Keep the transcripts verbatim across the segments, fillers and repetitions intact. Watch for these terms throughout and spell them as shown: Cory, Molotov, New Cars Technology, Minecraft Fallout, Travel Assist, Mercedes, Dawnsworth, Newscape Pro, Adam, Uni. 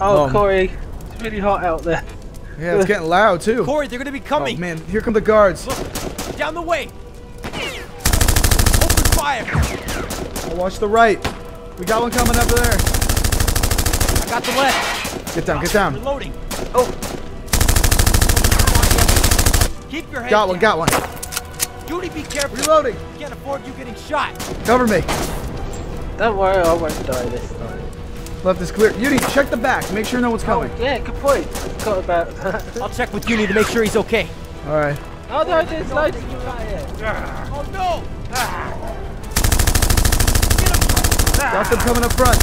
Oh, um, Cory, it's really hot out there. Yeah, it's getting loud too. Cory, they're gonna be coming. Oh, man, here come the guards. Look, down the way. Open fire. Oh, watch the right. We got one coming over there. I got the left. Get down, get down. Reloading. Oh. Keep your head down. Got one, got one. Uni, be careful. Reloading. Can't afford you getting shot. Cover me. Don't worry, I won't die this time. Left is clear. Uni, check the back. Make sure no one's coming. Oh, yeah, good point. Forgot about that. I'll check with Uni to make sure he's okay. All right. Oh no, there's loads of you right here. Oh no! Got them coming up front.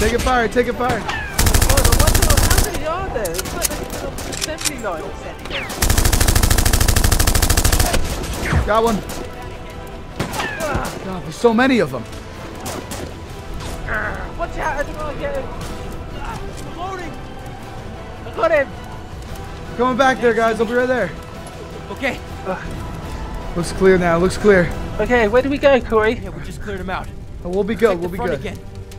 Take it fire. Take it fire. Oh, I wonder how many are there? It's like there's an assembly line or something. Got one. God, there's so many of them. Watch out, I don't want to get him. I'm loading. I got him. Coming back there, guys. I'll be right there. Okay. Uh, looks clear now. Looks clear. Okay, where do we go, Cory? Yeah, we just cleared him out. Oh, we'll be good. We'll be good. Again.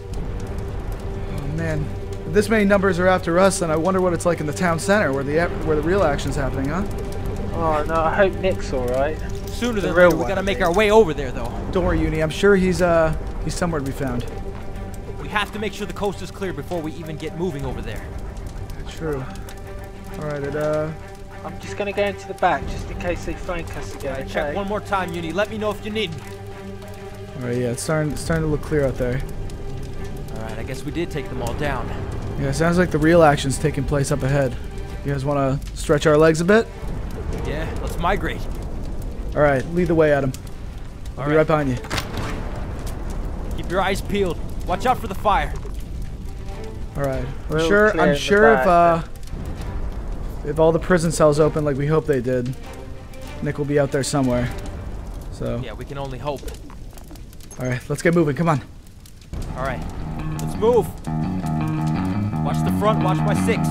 Oh, man. If this many numbers are after us, then I wonder what it's like in the town center where the where the real action's happening, huh? Oh, no. I hope Nick's all right. Sooner than later, we got to make our way over there, though. Don't worry, Uni. I'm sure he's, uh, he's somewhere to be found. We have to make sure the coast is clear before we even get moving over there. True. Alright, it, uh... I'm just gonna go into the back, just in case they flank us again. Right, okay? Check one more time, Uni. Let me know if you need me. Alright, yeah, it's starting, it's starting to look clear out there. Alright, I guess we did take them all down. Yeah, it sounds like the real action's taking place up ahead. You guys wanna stretch our legs a bit? Yeah, let's migrate. Alright, lead the way, Adam. I'll be right behind you. Keep your eyes peeled. Watch out for the fire. All right. I'm Real sure. I'm sure if uh, if all the prison cells open like we hope they did, Nick will be out there somewhere. So. Yeah, we can only hope. All right. Let's get moving. Come on. All right. Let's move. Watch the front. Watch my six.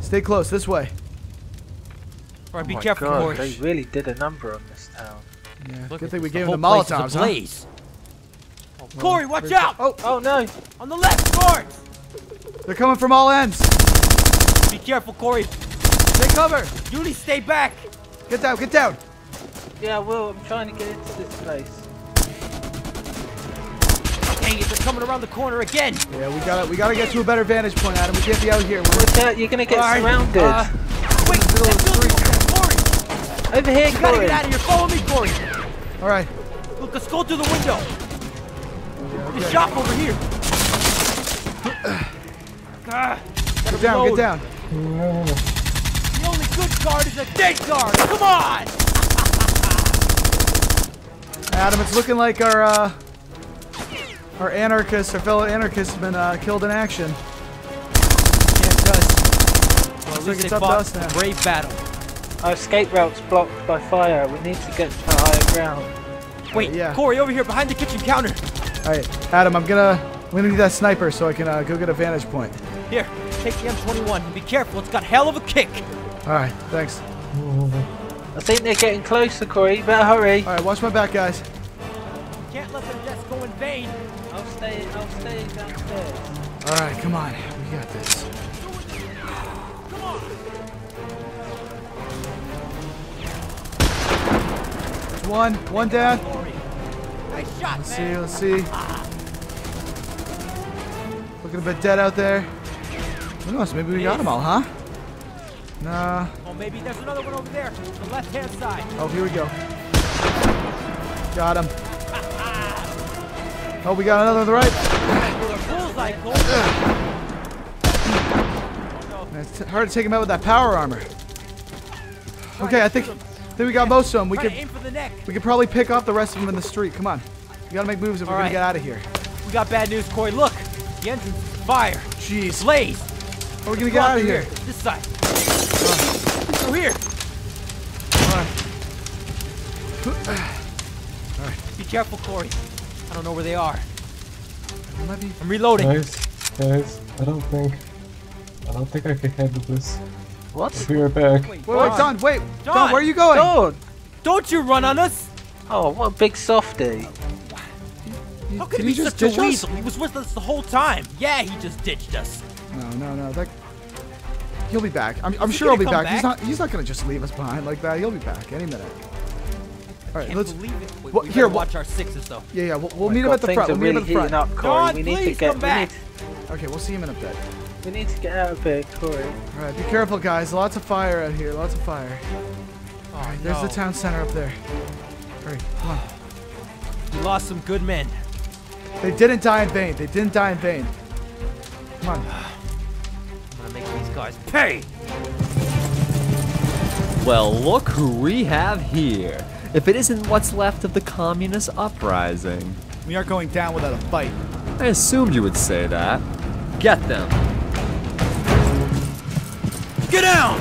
Stay close, this way. Alright, be careful, Cory. They really did a number on this town. Yeah, look, good thing we gave him the Molotovs, huh? Oh, Cory, watch out! Oh, oh no! On the left, Cory! They're coming from all ends! Be careful, Cory! Take cover! Uni, stay back! Get down, get down! Yeah, I will. I'm trying to get into this place. Dang it, they're coming around the corner again! Yeah, we gotta we gotta get to a better vantage point, Adam. We can't be out here. We're you're gonna get right. surrounded. Uh, wait, Cory! Over here, Cory! You gotta get out of here. Follow me, Cory! Alright. Look, let's go through the window. Yeah, okay. The shop over here. uh, get down, load. get down. The only good guard is a dead guard! Come on! Adam, it's looking like our uh Our anarchists, our fellow anarchists, have been uh, killed in action. Can't touch. Well, at least it's up to us now. Brave battle. Our escape route's blocked by fire. We need to get to higher ground. Wait, uh, yeah. Cory, over here behind the kitchen counter. All right, Adam, I'm gonna, I'm gonna need that sniper so I can uh, go get a vantage point. Here, take the M twenty-one. Be careful, it's got hell of a kick. All right, thanks. I think they're getting closer, Cory. Better hurry. All right, watch my back, guys. Can't let their deaths go in vain. I'll stay, I'll stay downstairs. Alright, come on. We got this. Come on! One, one down. Nice shot, let's man. Let's see, let's see. Looking a bit dead out there. Who knows, maybe we got them all, huh? Nah. Oh, maybe there's another one over there. To the left-hand side. Oh, here we go. Got him. Oh, we got another on the right. Man, it's hard to take him out with that power armor. Okay, I think think we got most of them. We could aim for the neck. We could probably pick off the rest of them in the street. Come on. We gotta make moves if we're gonna get out of here. We got bad news, Cory. Look, the entrance is fire. Jeez. Blaze. How are we gonna get out of here? This side. Through here. All right. All right. Be careful, Cory. I don't know where they are. I'm reloading. Guys, guys, I don't think, I don't think I can handle this. What? We are back. Wait, wait, wait Don, wait, Don, Don, where are you going? Don, don't you run on us! Oh, what a big softy! How could he be such a weasel? He was with us the whole time. Yeah, he just ditched us. No, no, no. That... He'll be back. I'm, I'm sure he'll be back. back. He's not. He's not gonna just leave us behind like that. He'll be back any minute. All right, let's leave it. Wait, well, we here, watch our sixes though. Yeah, yeah, we'll, we'll oh meet God, him at the front. We'll meet really him at the front. Up, God, we need to get, come back. We need... Okay, we'll see him in a bit. We need to get out of here, Cory. All right, be careful, guys. Lots of fire out here. Lots of fire. All right, there's no. the town center up there. Hurry, come on. We lost some good men. They didn't die in vain. They didn't die in vain. Come on. I'm gonna make these guys pay. Well, look who we have here. If it isn't what's left of the communist uprising. We aren't going down without a fight. I assumed you would say that. Get them. Get down!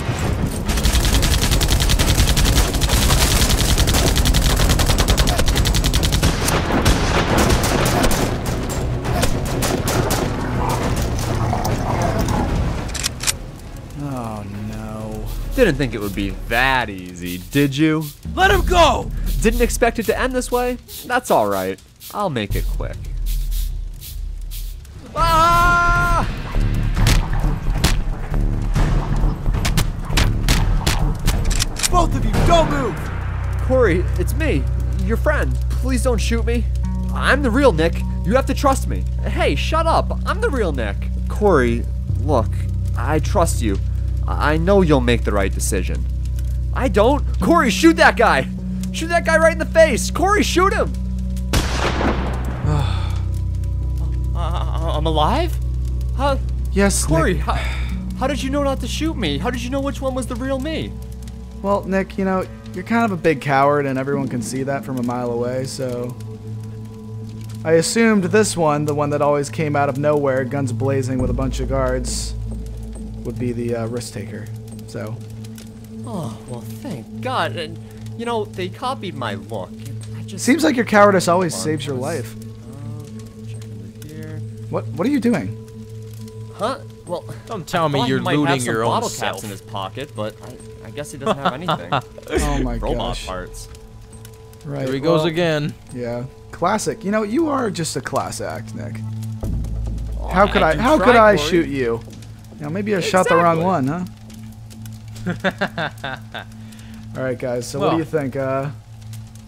Didn't think it would be that easy, did you? Let him go! Didn't expect it to end this way? That's all right. I'll make it quick. Ah! Both of you, don't move! Cory, it's me, your friend. Please don't shoot me. I'm the real Nick. You have to trust me. Hey, shut up. I'm the real Nick. Cory, look, I trust you. I know you'll make the right decision. I don't. Cory, shoot that guy. Shoot that guy right in the face. Cory, shoot him. uh, I'm alive? Huh? Yes, Cory, how, how did you know not to shoot me? How did you know which one was the real me? Well, Nick, you know, you're kind of a big coward and everyone can see that from a mile away, so... I assumed this one, the one that always came out of nowhere, guns blazing with a bunch of guards, would be the uh, risk taker, so. Oh, well, thank God. And, you know, they copied my look. I just Seems like your cowardice always saves your life. Uh, here. What What are you doing? Huh? Well, don't tell me you're looting your own bottle caps in his pocket, but I, I guess he doesn't have anything. Oh my gosh. Robot parts. Right. Here he goes well, again. Yeah. Classic. You know, you are just a class act, Nick. Oh, how could I, I How try, could I Cory. shoot you? Now maybe I shot exactly. the wrong one, huh? All right, guys. So well, what do you think? Uh,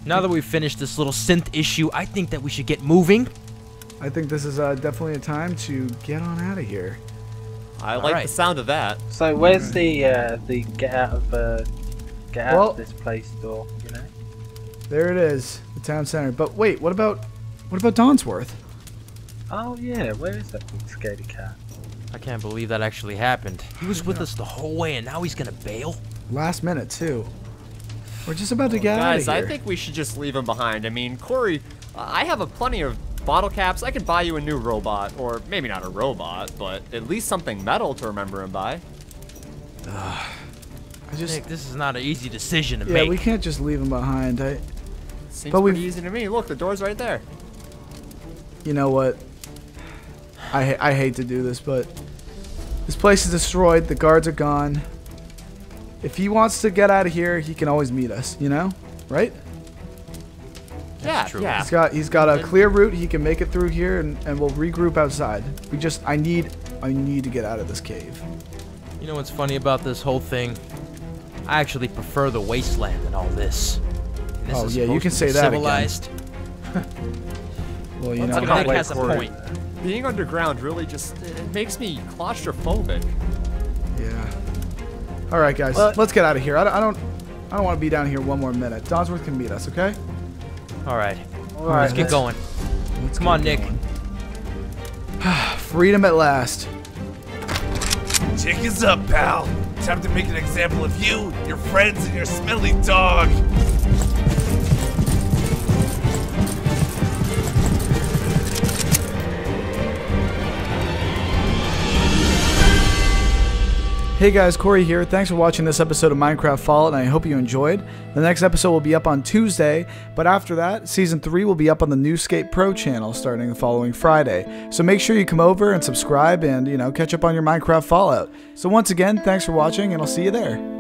now that we've finished this little synth issue, I think that we should get moving. I think this is uh, definitely a time to get on out of here. I All like right. the sound of that. So where's right. the uh, the get out of uh, get out well, of this place door? You know. There it is, the town center. But wait, what about what about Dawnsworth? Oh yeah, where is that big scaredy cat? I can't believe that actually happened. He was with us the whole way, and now he's gonna bail? Last minute, too. We're just about to get well, guys, out of here. Guys, I think we should just leave him behind. I mean, Cory, uh, I have a plenty of bottle caps. I could buy you a new robot, or maybe not a robot, but at least something metal to remember him by. Uh, I just think this is not an easy decision to yeah, make. Yeah, we can't just leave him behind. I, Seems but pretty we've... easy to me. Look, the door's right there. You know what? I, ha I hate to do this, but this place is destroyed. The guards are gone. If he wants to get out of here, he can always meet us, you know? Right? Yeah, true. yeah. He's got, he's got a clear route. He can make it through here, and, and we'll regroup outside. We just, I need, I need to get out of this cave. You know what's funny about this whole thing? I actually prefer the wasteland than all this. this oh, is yeah, you can say that civilized. again. Well, you know, Nick has a point. Being underground really just it makes me claustrophobic. Yeah. All right, guys, uh, let's get out of here. I don't, I don't, I don't want to be down here one more minute. Dawnsworth can meet us, okay? All right. All right. Let's, let's get going. Let's Come get on, Nick. Freedom at last. Tick is up, pal. Time to make an example of you, your friends, and your smelly dog. Hey guys, Cory here. Thanks for watching this episode of Minecraft Fallout, and I hope you enjoyed. The next episode will be up on Tuesday, but after that, Season three will be up on the Newscape Pro channel starting the following Friday. So make sure you come over and subscribe and, you know, catch up on your Minecraft Fallout. So once again, thanks for watching, and I'll see you there.